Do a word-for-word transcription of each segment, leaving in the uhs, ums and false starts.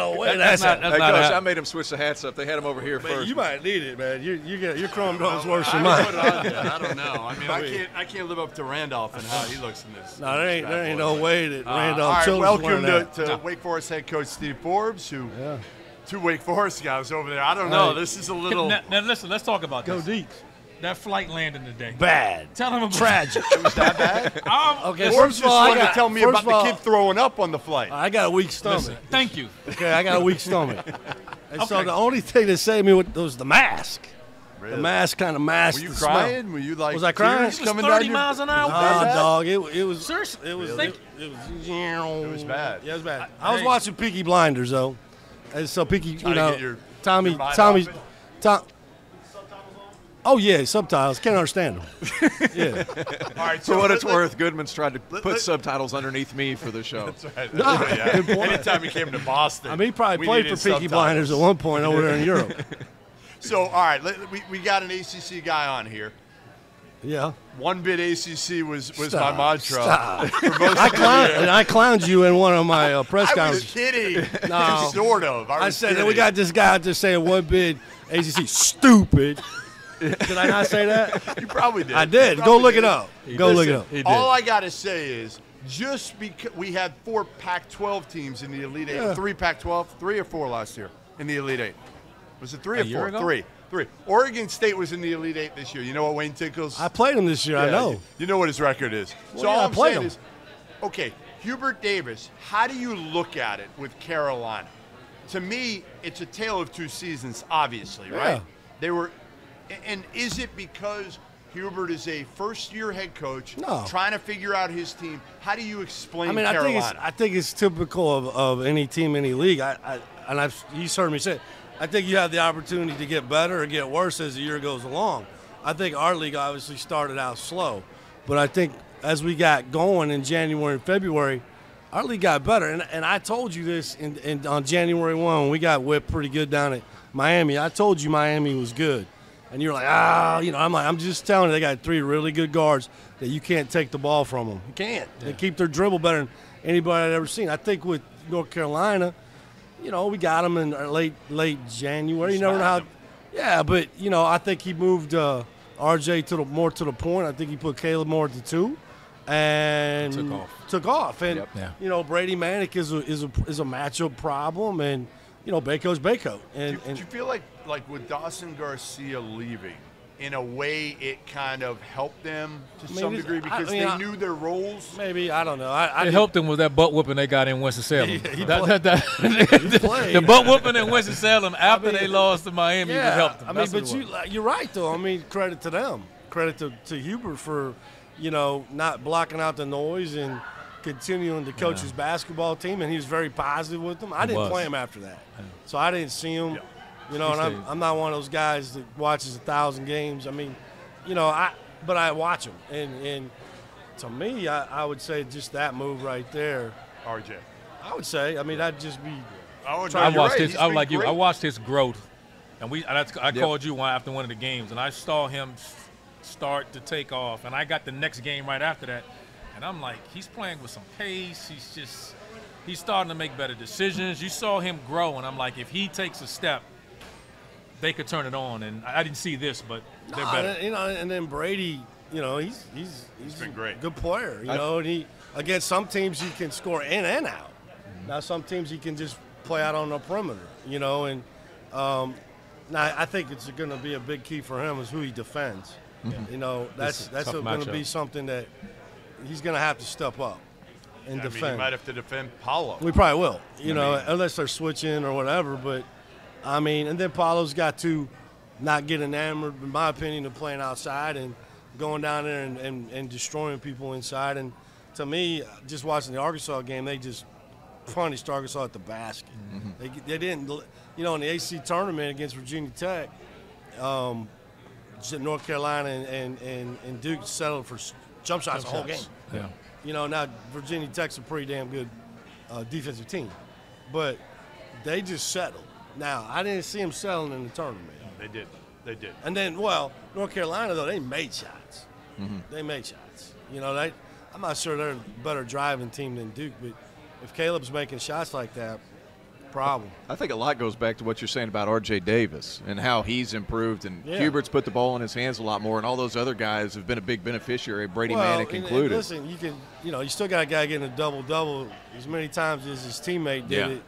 go away. That's, that's not. That's hey, not Coach, I made him switch the hats up. They had him over here man, first. You might need it, man. You, you get, your chrome dome's worse than mine. I don't know. I mean, I can't. I can't live up to Randolph and how he looks in this. No, there ain't. There ain't no way that Randolph. All right, welcome to Wake Forest head coach Steve Forbes, who. Two Wake Forest guys over there. I don't know. Right. This is a little. Now, now listen, let's talk about this. Go deep. That flight landing today. Bad. Tell them about tragic. It was that bad? Um, okay. Forbes just all, wanted got, to tell me about all, the kid throwing up on the flight. I got a weak stomach. Listen, thank you. Okay, I got a weak stomach. And okay. So the only thing that saved me was the mask. Really? The mask kind of masked. Were you crying? Smell. Were you like? Was I crying? It was coming thirty down miles an hour. Nah, no, dog. It, it was. Seriously. It was. Really? It, it, was it was bad. Yeah, it was bad. I, I was watching Peaky Blinders though. And so, Peaky, you know, your, Tommy, your Tommy, Tom. Oh yeah, subtitles. Can't understand them. Yeah. All right. So for what it's worth, Goodman's tried to put let, subtitles underneath me for the show. That's right. That's no. Right. Anytime he came to Boston, I mean, he probably played for Peaky Blinders at one point over there in Europe. So, all right, let, we we got an A C C guy on here. Yeah. One bit A C C was, was stop, my mantra. Stop. For most I, clown, and I clowned you in one of my uh, press conferences. I was kidding. No. Sort of. I, I said, that we got this guy out there saying one bit A C C stupid. Did I not say that? You probably did. I did. Go look did. it up. He Go look it up. He All I got to say is just because we had four Pac twelve teams in the Elite Eight, yeah. three Pac twelve, three or four last year in the Elite Eight. Was it three A or four? Ago? Three. Three. Oregon State was in the Elite Eight this year. You know what Wayne Tinkles? I played him this year. Yeah, I know. You know what his record is. Well, so yeah, all I'm saying him. is, okay, Hubert Davis, how do you look at it with Carolina? To me, it's a tale of two seasons, obviously, right? Yeah. They were, and is it because Hubert is a first-year head coach no. trying to figure out his team? How do you explain I mean, Carolina? I think it's, I think it's typical of, of any team, any league. I, I and I've you've heard me say it. I think you have the opportunity to get better or get worse as the year goes along. I think our league obviously started out slow, but I think as we got going in January and February, our league got better. And, and I told you this in, in, on January first when we got whipped pretty good down at Miami. I told you Miami was good. And you're like, ah, you know, I'm like, I'm just telling you, they got three really good guards that you can't take the ball from them. You can't. Yeah. They keep their dribble better than anybody I've ever seen. I think with North Carolina – you know, we got him in late late January. You never know how. Yeah, but, you know, I think he moved uh, R J to the more to the point. I think he put Caleb Moore at the two and took off. Took off. And, yep. yeah. you know, Brady Manek is a, is a, is a matchup problem. And, you know, Baco's Baco. And, do, and do you feel like, like with Dawson Garcia leaving, in a way it kind of helped them to I mean, some degree because I mean, they I, knew their roles? Maybe, I don't know. I, I it helped them with that butt whooping they got in Winston-Salem. Yeah, the butt whooping in Winston-Salem after I mean, they lost to Miami yeah, helped them. I mean, That's but you, you're right, though. I mean, credit to them. Credit to, to Hubert for, you know, not blocking out the noise and continuing to coach yeah. his basketball team, and he was very positive with them. I he didn't was. play him after that, yeah. so I didn't see him. Yeah. You know, and I'm, I'm not one of those guys that watches a thousand games. I mean, you know, I but I watch them. And, and to me, I, I would say just that move right there. R J. I would say. I mean, that'd just be. I, would, I watched right. his. I like great. you. I watched his growth, and we. I, I yep. called you one after one of the games, and I saw him start to take off. And I got the next game right after that, and I'm like, he's playing with some pace. He's just, he's starting to make better decisions. You saw him grow, and I'm like, if he takes a step, they could turn it on, and I didn't see this, but they're nah, better. You know, and then Brady, you know, he's he's he's, he's been great, a good player. You I, know, and he against some teams he can score in and out. Mm-hmm. Now some teams he can just play out on the perimeter. You know, and um, now I think it's going to be a big key for him is who he defends. Mm-hmm. You know, that's that's going to be something that he's going to have to step up and yeah, defend. I mean, he might have to defend Paolo. We probably will. You I know, mean, unless they're switching or whatever, but. I mean, and then Paolo's got to not get enamored, in my opinion, of playing outside and going down there and, and, and destroying people inside. And to me, just watching the Arkansas game, they just punished Arkansas at the basket. Mm-hmm. They, they didn't, you know, in the A C C tournament against Virginia Tech, um, North Carolina and, and, and Duke settled for jump shots jump the whole shots. game. Yeah. You know, now Virginia Tech's a pretty damn good uh, defensive team, but they just settled. Now, I didn't see them selling in the tournament. They did. They did. And then, well, North Carolina, though, they made shots. Mm-hmm. They made shots. You know, they, I'm not sure they're a better driving team than Duke, but if Caleb's making shots like that, problem. I think a lot goes back to what you're saying about R J. Davis and how he's improved, and yeah. Hubert's put the ball in his hands a lot more, and all those other guys have been a big beneficiary, Brady well, Manek included. And listen, you can, you know, you still got a guy getting a double-double as many times as his teammate did yeah. it.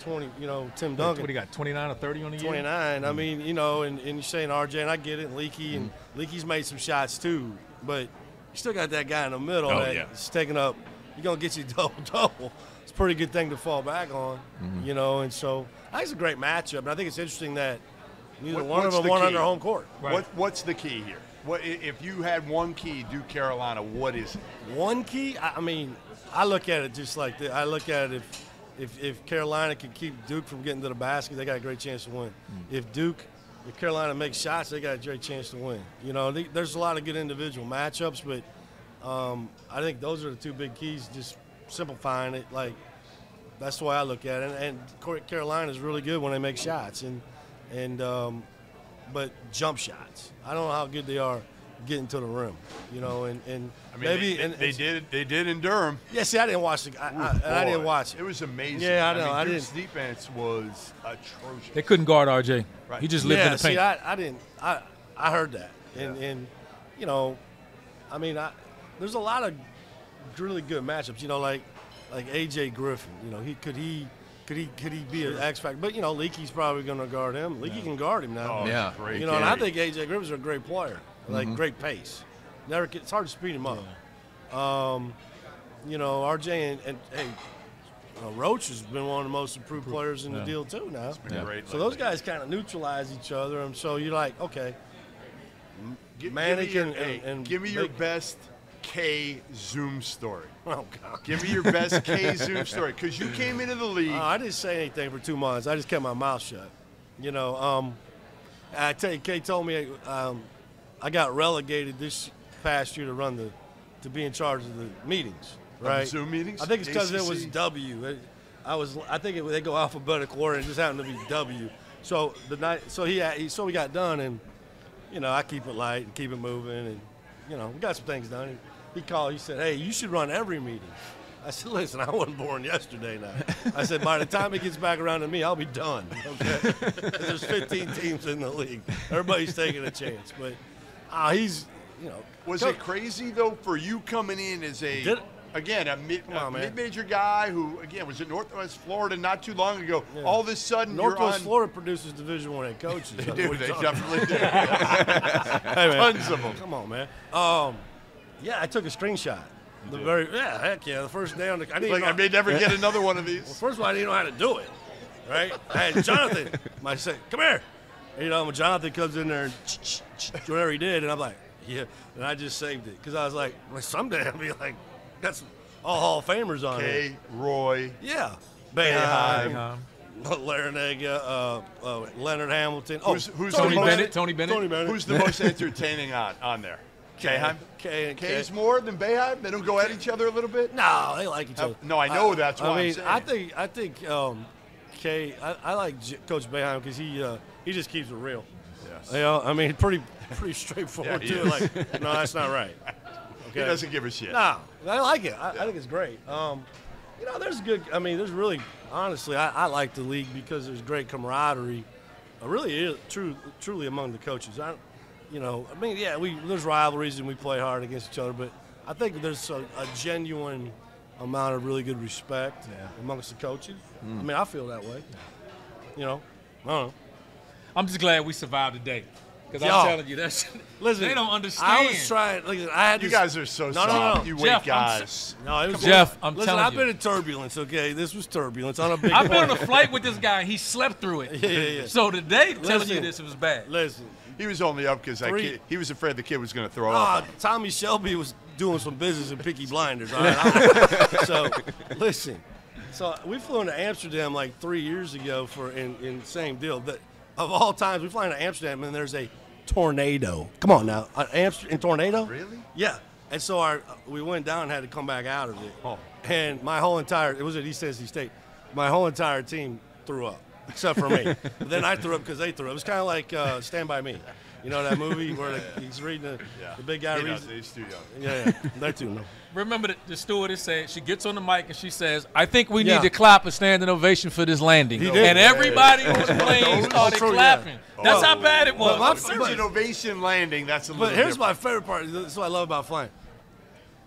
twenty, you know, Tim Duncan. What do you got, twenty-nine or thirty on the year? twenty-nine. I mean, you know, and, and you're saying R J, and I get it, Leakey, and mm-hmm. Leakey's made some shots too, but you still got that guy in the middle oh, that's yeah. taking up. You're going to get you double-double. It's a pretty good thing to fall back on, mm-hmm. you know, and so I think it's a great matchup, and I think it's interesting that neither what, one of them the won under home court. Right. What, what's the key here? What, if you had one key, Duke Carolina, what is it? One key? I, I mean, I look at it just like this. I look at it if – If, if Carolina can keep Duke from getting to the basket, they got a great chance to win. Mm. If Duke, if Carolina makes shots, they got a great chance to win. You know, they, there's a lot of good individual matchups, but um, I think those are the two big keys, just simplifying it. Like, that's the way I look at it. And, and Carolina's really good when they make shots, and and um, but jump shots. I don't know how good they are getting to the rim, you know, and, and I mean, maybe they, and, they did they did in Durham. Yeah, see, I didn't watch the I, Ooh, I, I didn't watch it. It was amazing. Yeah, I know. I, mean, I didn't. Defense was atrocious. They couldn't guard R J. Right. He just lived yeah, in the paint. Yeah, see, I, I didn't. I I heard that, and yeah. and you know, I mean, I there's a lot of really good matchups. You know, like like A J Griffin. You know, he could he. Could he could he be an X factor? But you know, Leakey's probably going to guard him. Leakey yeah. can guard him now. Oh, yeah, great. You know, and I think A J Griffin's a great player, like mm-hmm. great pace. Never, get, it's hard to speed him up. Yeah. Um, you know, R J and, and hey, you know, Roach has been one of the most improved players in yeah. the deal too. Now, it's been yeah. great. So lately. Those guys kind of neutralize each other, and so you're like, okay, give, Manek give your, and, hey, and give me your Leakey. Best. K Zoom story. Oh God! Give me your best K Zoom story, because you came into the league. Uh, I didn't say anything for two months. I just kept my mouth shut. You know, um, I tell you, K told me um, I got relegated this past year to run the, to be in charge of the meetings. Right? Um, Zoom meetings. I think it's because it was W. It, I was. I think it, they go alphabetical order. It just happened to be W. So the night. So he. he so we got done, and you know, I keep it light and keep it moving, and you know, we got some things done. He called. He said, "Hey, you should run every meeting." I said, "Listen, I wasn't born yesterday night." I said, "By the time it gets back around to me, I'll be done." Okay, there's fifteen teams in the league. Everybody's taking a chance, but uh, he's, you know, was it crazy though for you coming in as a again a, mid, a mid-major guy who again was in Northwest Florida not too long ago? Yeah. All of a sudden, Northwest you're on, Florida produces Division One head coaches. They do. They definitely do. Hey, tons of them. Come on, man. Um, Yeah, I took a screenshot. You the did. very yeah, heck yeah, the first day on the I didn't like know, I may never get another one of these. Well, first of all, I didn't know how to do it, right? I had Jonathan, my say, come here, and, you know, when Jonathan comes in there, and whatever he did, and I'm like, yeah, and I just saved it because I was like, well, someday I'll be like, that's all Hall of Famers on K, it. Roy, yeah, Boeheim, Larinaga, uh, uh, Leonard Hamilton. Oh, who's, who's Tony, the most, Bennett, Tony Bennett? Tony Bennett. Who's the most entertaining on on there? Boeheim? K and K. K's more than Boeheim? They don't go at each other a little bit? No, they like each other. I, no, I know I, that's why I mean, I'm saying. I think, I think um, K, I, I like J Coach Boeheim because he uh, he just keeps it real. Yes. You know, I mean, pretty pretty straightforward, yeah, too. Is. Like, no, that's not right. Okay. He doesn't give a shit. No, I like it. I, yeah. I think it's great. Um, you know, there's good, I mean, there's really, honestly, I, I like the league because there's great camaraderie. Uh, really, is, true, truly among the coaches. I You know, I mean, yeah, we there's rivalries and we play hard against each other, but I think there's a, a genuine amount of really good respect yeah. amongst the coaches. Mm. I mean, I feel that way. You know, I don't know. I'm just glad we survived today, because I'm telling you, that's listen. They don't understand. I was trying. Listen, I had you this, guys are so no, soft. No, no, you Jeff, wait, guys. I'm, no, it was Jeff. On. I'm listen, telling I've you. I've been in turbulence. Okay, this was turbulence. On a big. I've been on a flight with this guy. He slept through it. Yeah, yeah, yeah. So today, listen, telling you this, it was bad. Listen. He was only up because that kid, he was afraid the kid was going to throw up. Uh, Tommy Shelby was doing some business in Peaky Blinders. All right? So, listen. So, we flew into Amsterdam like three years ago for in, in same deal. But of all times, we fly into Amsterdam and there's a tornado. Come on now. An Amsterdam tornado? Really? Yeah. And so our we went down and had to come back out of it. Oh. And my whole entire, it was at East Tennessee State, my whole entire team threw up. Except for me. But then I threw up because they threw up. It was kind of like uh, Stand By Me. You know that movie where yeah, the, he's reading the, yeah. the big guy he reads? Knows, he's too young. Yeah, yeah. They're too young. Remember the, the stewardess said, she gets on the mic and she says, I think we yeah. need to clap a standing ovation for this landing. He did. And everybody yeah, yeah. on the plane started true, clapping. Yeah. Oh, that's how bad it was. Well, standing ovation landing, that's a little But here's different. My favorite part. That's what I love about flying.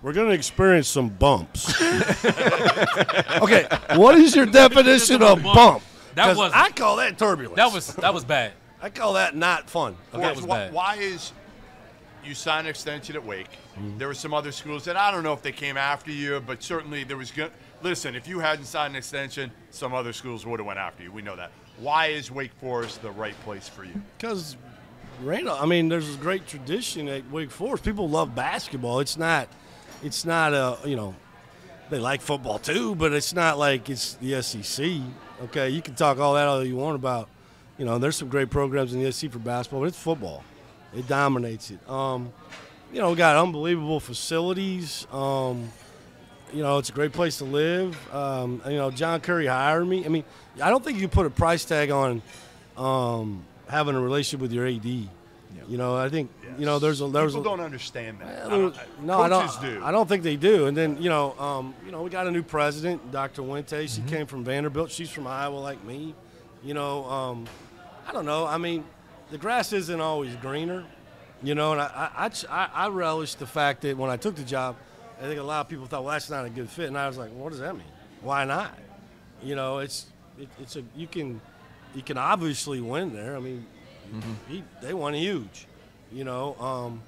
We're going to experience some bumps. Okay, what is your definition of bump? bump? That was I call that turbulence. That was that was bad. I call that not fun. Okay. That was bad. Why is you sign an extension at Wake? Mm-hmm. There were some other schools that I don't know if they came after you, but certainly there was good. Listen, if you hadn't signed an extension, some other schools would have went after you. We know that. Why is Wake Forest the right place for you? Because, Randall, I mean, there's a great tradition at Wake Forest. People love basketball. It's not, it's not a you know, they like football too, but it's not like it's the S E C. Okay, you can talk all that all you want about. You know, there's some great programs in the S E C for basketball, but it's football. It dominates it. Um, you know, we got unbelievable facilities. Um, you know, it's a great place to live. Um, you know, John Curry hired me. I mean, I don't think you put a price tag on um, having a relationship with your A D. Yeah. You know, I think, yes. you know, there's a there's People a, don't understand that. I don't, I, no, I don't, do. I don't think they do. And then, you know, um, you know, we got a new president, Doctor Wente. She mm-hmm. came from Vanderbilt. She's from Iowa like me. You know, um, I don't know. I mean, the grass isn't always greener, you know, and I, I, I, I relish the fact that when I took the job, I think a lot of people thought, well, that's not a good fit. And I was like, well, what does that mean? Why not? You know, it's it, it's a you can you can obviously win there. I mean, mm-hmm. he, they won huge, you know. Um,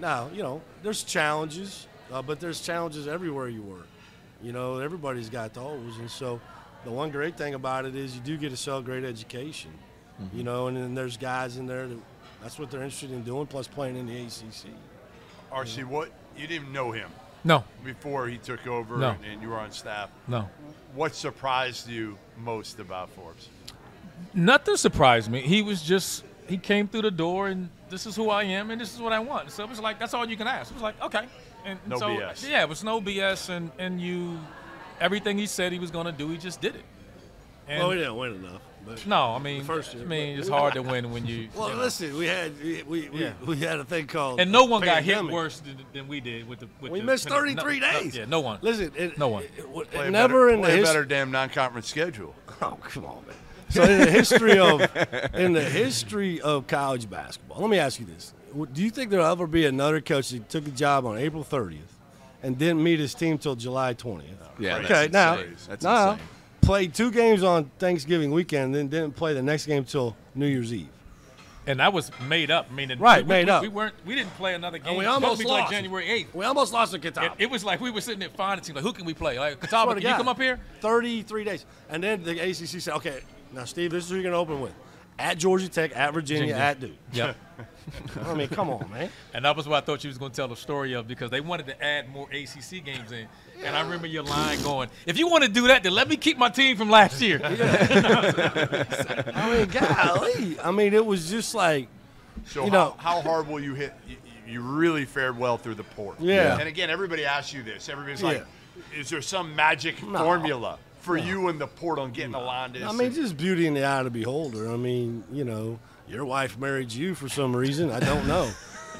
now, you know, there's challenges, uh, but there's challenges everywhere you work. You know, everybody's got those. And so the one great thing about it is you do get to sell great education. Mm-hmm. You know, and then there's guys in there that that's what they're interested in doing, plus playing in the A C C. R C, yeah. what you didn't know him? No. Before he took over no. and, and you were on staff. No. What surprised you most about Forbes? Nothing surprised me. He was just he came through the door and this is who I am and this is what I want. So it was like that's all you can ask. It was like okay, and, and no so, B S. Yeah, it was no B S, and and you everything he said he was going to do, he just did it. And well, we didn't win enough. But no, I mean, first year, I mean, it's hard to win when you. Well, you know. Listen, we had we we, yeah. we we had a thing called, and no one pandemic. got hit worse than, than we did with the. With we the, missed thirty-three no, days. No, yeah, no one. Listen, it, no one. It, it, it, never better, in the history. Better damn non-conference schedule. Oh come on, man. So in the history of in the history of college basketball, let me ask you this: do you think there'll ever be another coach that took a job on April thirtieth and didn't meet his team till July twentieth? Yeah. Okay. Now, that's now. Insane. Played two games on Thanksgiving weekend, then didn't play the next game till New Year's Eve, and that was made up. Meaning, right, we, made we, up. We weren't. We didn't play another game. And we almost we lost. January eighth. We almost lost to Catawba. It, it was like we were sitting there finding like, who can we play? Like Catawba, can God, you come up here? Thirty-three days, and then the A C C said, "Okay, now Steve, this is who you're going to open with: at Georgia Tech, at Virginia, Virginia. at Duke." Yep. I mean, come on, man. And that was what I thought you was going to tell the story of because they wanted to add more A C C games in. Yeah. And I remember your line going, if you want to do that, then let me keep my team from last year. Yeah. I mean, golly. I mean, it was just like, so you know. How, how hard will you hit? You, you really fared well through the portal. Yeah. And, again, everybody asks you this. Everybody's like, yeah. is there some magic no. formula for no. you and the portal and getting no. Alondes? I mean, just beauty in the eye of the beholder. I mean, you know. Your wife married you for some reason. I don't know.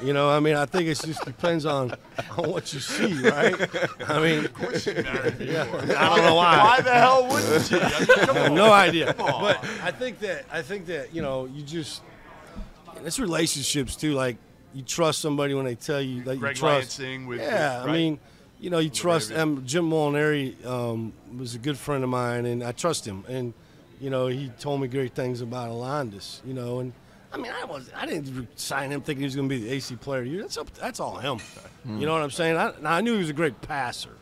You know, I mean, I think it just depends on, on what you see, right? I mean, of course she married you. Yeah, I don't know why. Why the hell wouldn't she? I mean, come on. No idea. Come on. But I think that I think that you know, you just it's relationships too. Like you trust somebody when they tell you that Greg you trust. Lansing with yeah, with, right? I mean, you know, you trust. Um, Jim Molinari um, was a good friend of mine, and I trust him and. You know, he told me great things about Alondes, you know, and I mean, I was I didn't sign him thinking he was going to be the A C player of the year. That's up, that's all him. Mm. You know what I'm saying? I, now I knew he was a great passer.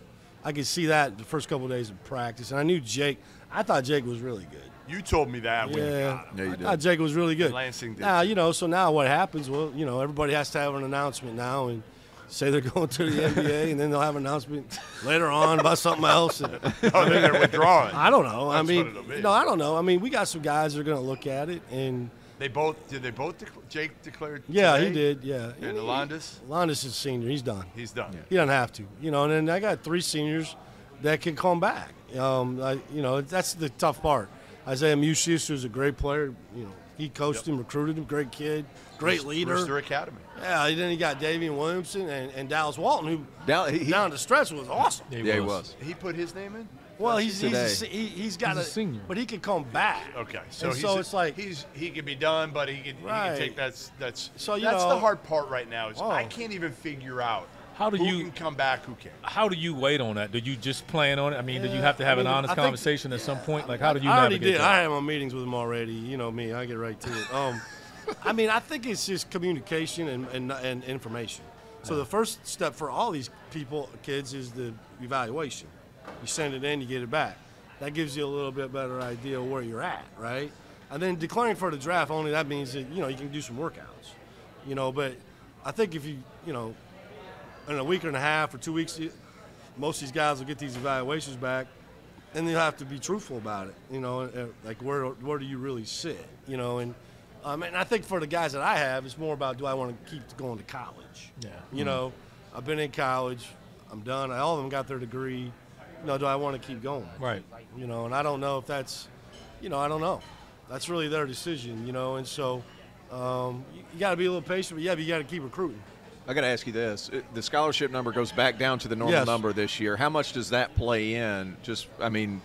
I could see that the first couple of days of practice, and I knew Jake. I thought Jake was really good. You told me that. Yeah, when you got him. Yeah, you I did. thought Jake was really good. Lansing did. Now you know, so now what happens? Well, you know, everybody has to have an announcement now and. Say they're going to the N B A, and then they'll have an announcement later on about something else. And, I mean, they're withdrawing. I don't know. That's I mean, no, I don't know. I mean, we got some guys that are going to look at it, and they both did. They both de Jake declared. Yeah, today? he did. Yeah, and Alondes. Alondes is senior. He's done. He's done. Yeah. He doesn't have to, you know. And then I got three seniors that can come back. Um, I, you know, that's the tough part. Isaiah Mucius was a great player. You know, he coached yep. him, recruited him, great kid, great Brewster, leader. Brewster Academy. Yeah, then he got Davian Williamson and, and Dallas Walton, who down, he, down the stretch was awesome. He yeah, was. he was. He put his name in? Well, he's he's, a, he, he's got he's a, a senior, but he could come back. Okay, so and he's so it's a, like he's he could be done, but he could, right. he could take that's that's so you that's know, the hard part right now is oh. I can't even figure out how do who you can come back, who can. How do you wait on that? Do you just plan on it? I mean, yeah, do you have to have I mean, an honest think, conversation at yeah, some point? Like, how do you? I already did. That? I am on meetings with him already. You know me, I get right to it. Um, I mean, I think it's just communication and and, and information. So yeah. the first step for all these people, kids, is the evaluation. You send it in, you get it back. That gives you a little bit better idea of where you're at, right? And then declaring for the draft, only that means that, you know, you can do some workouts. You know, but I think if you, you know, in a week and a half or two weeks, most of these guys will get these evaluations back, and they'll have to be truthful about it, you know, like where where do you really sit, you know? And, um, and I think for the guys that I have, it's more about do I want to keep going to college? Yeah. You mm-hmm. know, I've been in college. I'm done. All of them got their degree. No, do I want to keep going? Right. You know, and I don't know if that's, you know, I don't know. That's really their decision, you know, and so um, you, you got to be a little patient, but, yeah, but you got to keep recruiting. I got to ask you this. The scholarship number goes back down to the normal yes. number this year. How much does that play in? Just, I mean.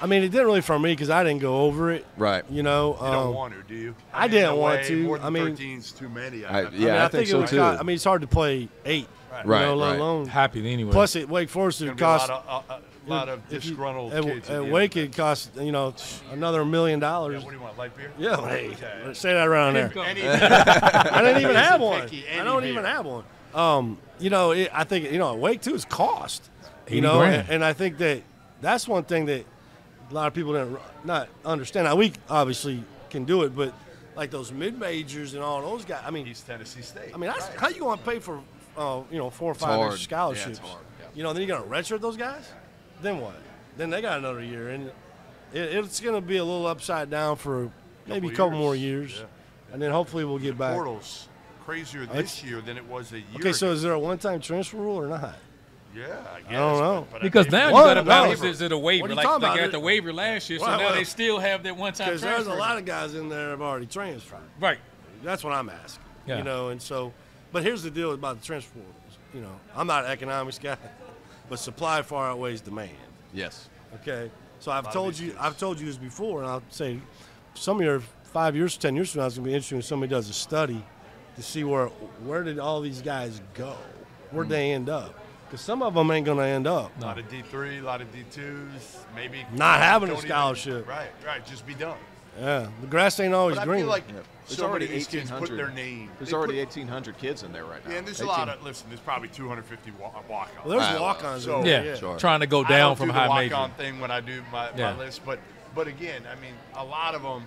I mean, it didn't really for me because I didn't go over it. Right. You know. Um, you don't want to, do you? I, I mean, didn't no want way, to. More than I mean, thirteen's too many. I, I, yeah, I, mean, I, I think, think so, it was too. I mean, it's hard to play eight. Right. You know, let right. alone happy anyway. Plus, at Wake Forest, it cost a lot of, a, a lot of disgruntled you, kids. At, at Wake, it cost you know another million dollars. Yeah, what do you want, light beer? Yeah, hey, okay. say that around there. I didn't even have one. I don't even have one. Um, you know, it, I think you know at Wake too is cost. You know, and, and I think that that's one thing that a lot of people didn't not understand. Now we obviously can do it, but like those mid majors and all those guys. I mean, East Tennessee State. I mean, that's, right. how you going to pay for? Uh, you know, four or five extra scholarships. Yeah, it's hard. Yeah. You know, then you're going to redshirt those guys? Then what? Then they got another year. And it, it's going to be a little upside down for maybe a couple, couple years. more years. Yeah. Yeah. And then hopefully we'll get the back. Portals crazier this it's, year than it was a year Okay, ago. So is there a one-time transfer rule or not? Yeah, I guess. I don't know. But, but because I mean, now you got to balance is it a waiver. Like they got the waiver last year, so well, now well, they still have that one-time transfer. Because there's a lot of guys in there that have already transferred. Right. That's what I'm asking. Yeah. You know, and so – but here's the deal about the transfer portal. You know, I'm not an economics guy, but supply far outweighs demand. Yes. Okay. So I've told you, I've told you this before, and I'll say, some of your five years, ten years from now, it's gonna be interesting when somebody does a study to see where where did all these guys go, where'd mm. they end up? Because some of them ain't gonna end up. A lot of D three, a lot of D twos, maybe not having a scholarship. Even, right. Right. Just be done. Yeah, the grass ain't always but green. I feel like yeah. there's already eighteen hundred. Put their name. There's they already put, eighteen hundred kids in there right now. Yeah, and there's eighteen. A lot of. Listen, there's probably two hundred fifty walk-ons. Well, there's walk-ons. So, yeah, yeah. Sure. Trying to go down I don't from do high major. I the walk-on thing when I do my, yeah. my list, but but again, I mean, a lot of them,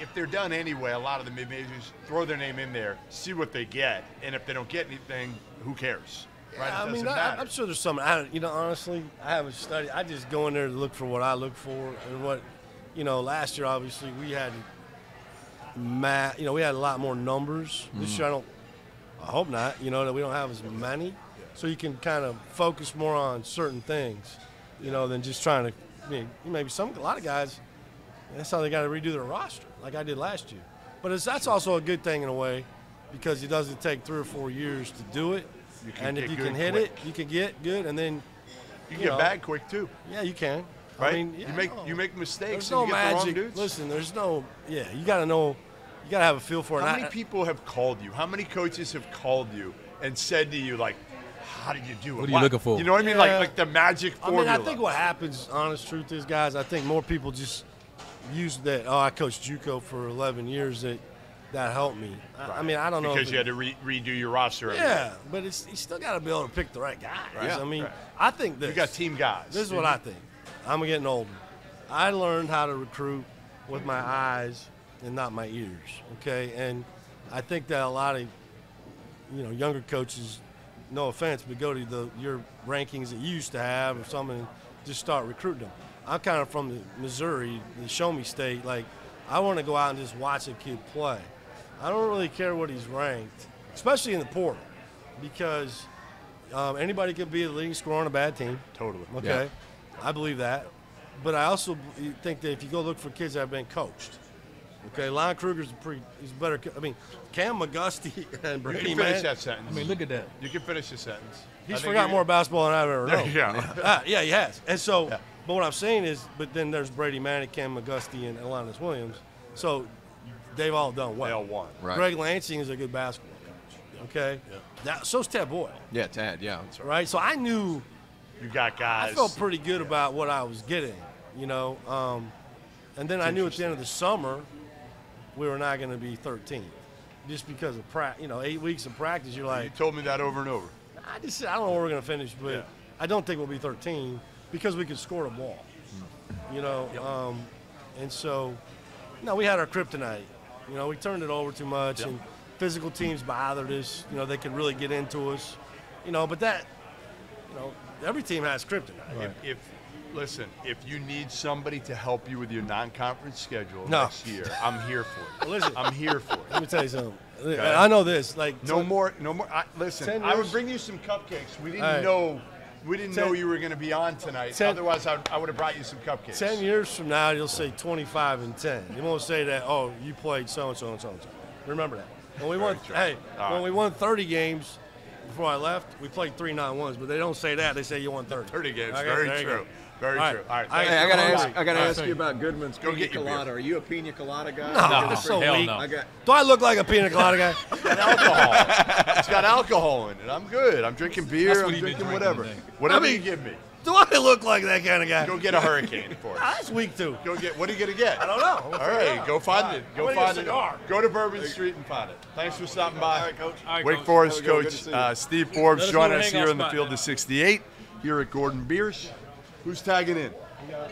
if they're done anyway, a lot of the mid majors throw their name in there, see what they get, and if they don't get anything, who cares? Yeah, right? I mean, I, I'm sure there's some. I, you know, honestly, I haven't studied. I just go in there to look for what I look for and what. You know, last year obviously we had, ma you know, we had a lot more numbers. Mm-hmm. This year I don't, I hope not. You know that we don't have as many, yeah. so you can kind of focus more on certain things, you know, than just trying to. I mean, maybe some a lot of guys, that's how they got to redo their roster, like I did last year. But it's, that's also a good thing in a way, because it doesn't take three or four years to do it, and if you can hit quick. it, you can get good, and then you, you can know, get bad quick too. Yeah, you can. Right? I mean, yeah, you make no. you make mistakes. There's no and you get magic. The wrong dudes. Listen, there's no. Yeah, you gotta know. You gotta have a feel for it. How many I, people have called you? How many coaches have called you and said to you like, "How did you do it? What are you what? looking for?" You know what yeah. I mean? Like like the magic formula. I mean, I think what happens, honest truth is, guys, I think more people just use that. Oh, I coached JUCO for eleven years. That that helped me. Right. I, I mean, I don't know because you it, had to re redo your roster. Yeah, but it's you still gotta be able to pick the right guys. Right? Yeah, I mean, right. I think this. You got team guys. This is what I think. I'm getting older. I learned how to recruit with my eyes and not my ears, okay? And I think that a lot of, you know, younger coaches, no offense, but go to the your rankings that you used to have or something and just start recruiting them. I'm kind of from the Missouri, the show me state. Like, I want to go out and just watch a kid play. I don't really care what he's ranked, especially in the portal, because um, anybody could be the leading scorer on a bad team. Totally. Okay. Yeah. I believe that. But I also think that if you go look for kids that have been coached, okay, Lon Kruger's a pretty, he's a better. I mean, Cam Mcgusty and Brady Manek. You can finish that sentence. I mean, look at that. You can finish the sentence. He's forgot more basketball than I've ever known. Yeah, uh, yeah, he has. And so, yeah. But what I'm saying is, but then there's Brady Manek, Cam Mcgusty, and Alondes Williams. So they've all done well. They all won. Right. Greg Lansing is a good basketball coach. Okay. Yeah. That, so's Tad Boyle. Yeah, Tad. Yeah. That's right. Right. So I knew. You got guys. I felt pretty good yeah. about what I was getting, you know. Um, and then it's I knew at the end of the summer, we were not going to be thirteenth, just because of practice. You know, eight weeks of practice. You're like. You told me that over and over. I just said I don't know where we're going to finish, but yeah. I don't think we'll be thirteen because we could score the ball, you know. Yep. Um, and so, no, we had our kryptonite. You know, we turned it over too much, yep. and physical teams bothered us. You know, they could really get into us. You know, but that, you know. Every team has kryptonite. Right. If, if listen, if you need somebody to help you with your non-conference schedule no. next year, I'm here for it. Well, listen, I'm here for it. Let me tell you something. Okay. I know this. Like no ten, more, no more. I, listen, I would bring you some cupcakes. We didn't right. know, we didn't ten, know you were going to be on tonight. Ten, Otherwise, I, I would have brought you some cupcakes. Ten years from now, you'll say twenty-five and ten. You won't say that. Oh, you played so and so and so and so. Remember that. When we Very won, true. hey, All when right. we won thirty games. Before I left, we played three non-ones, but they don't say that. They say you won thirty. thirty games. Okay, very true. Go. Very All right. true. All right. Hey, I got to ask, I gotta All ask right. you about Goodman's Go pina colada. Beer. Are you a pina colada guy? No, no. so Hell weak. No. I got, Do I look like a pina colada guy? It's got alcohol. It's got alcohol in it. I'm good. I'm drinking beer. What I'm drinking whatever. Today. Whatever I mean, you give me. Do I look like that kind of guy? Go get a hurricane for us. That's weak, too. Go get. What are you going to get? I don't know. All right. Go find right. it. Go I'm find it. Cigar. Go to Bourbon Street and find it. Thanks for stopping by. All right, Coach. All right, Wake coach. Forest go. Coach uh, Steve Forbes joining us here on the field to sixty-eight here at Gordon Biersch. Who's tagging in?